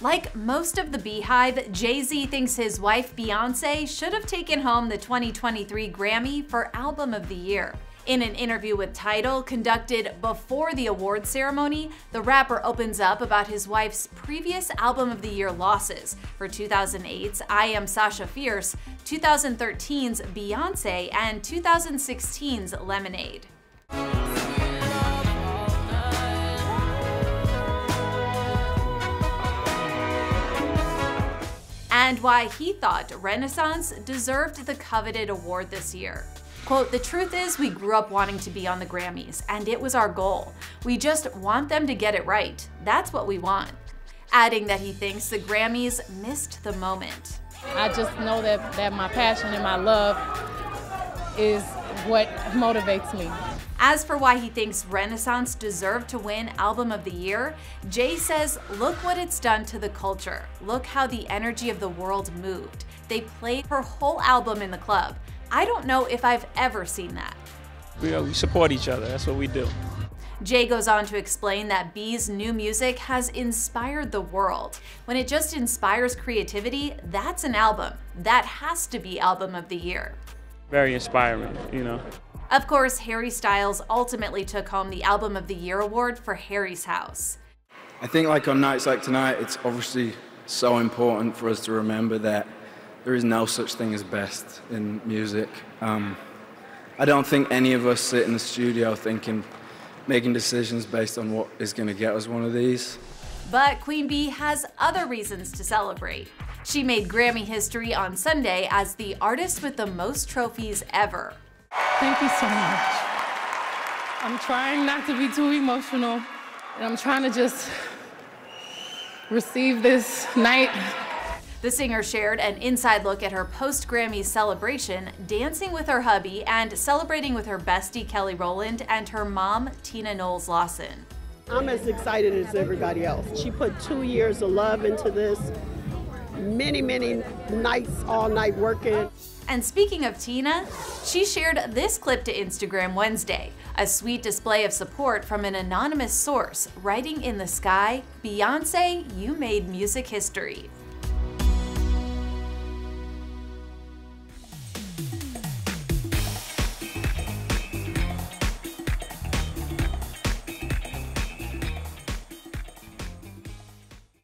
Like most of the Beehive, Jay-Z thinks his wife Beyoncé should have taken home the 2023 Grammy for Album of the Year. In an interview with Tidal conducted before the award ceremony, the rapper opens up about his wife's previous Album of the Year losses for 2008's I Am Sasha Fierce, 2013's Beyoncé, and 2016's Lemonade. And why he thought Renaissance deserved the coveted award this year. Quote, "The truth is we grew up wanting to be on the Grammys, and it was our goal. We just want them to get it right. That's what we want." Adding that he thinks the Grammys missed the moment. I just know that my passion and my love is what motivates me. As for why he thinks Renaissance deserved to win Album of the Year, Jay says, "Look what it's done to the culture. Look how the energy of the world moved. They played her whole album in the club. I don't know if I've ever seen that." We support each other, that's what we do. Jay goes on to explain that Bee's new music has inspired the world. When it just inspires creativity, that's an album. That has to be Album of the Year. Very inspiring, you know. Of course, Harry Styles ultimately took home the Album of the Year award for Harry's House. I think like on nights like tonight, it's obviously so important for us to remember that there is no such thing as best in music. I don't think any of us sit in the studio making decisions based on what is going to get us one of these. But Queen Bee has other reasons to celebrate. She made Grammy history on Sunday as the artist with the most trophies ever. Thank you so much. I'm trying not to be too emotional, and I'm trying to just receive this night. The singer shared an inside look at her post-Grammy celebration, dancing with her hubby and celebrating with her bestie Kelly Rowland and her mom Tina Knowles-Lawson. I'm as excited as everybody else. She put 2 years of love into this. Many, many nights, all night working. And speaking of Tina, she shared this clip to Instagram Wednesday, a sweet display of support from an anonymous source, writing in the sky, "Beyoncé, you made music history."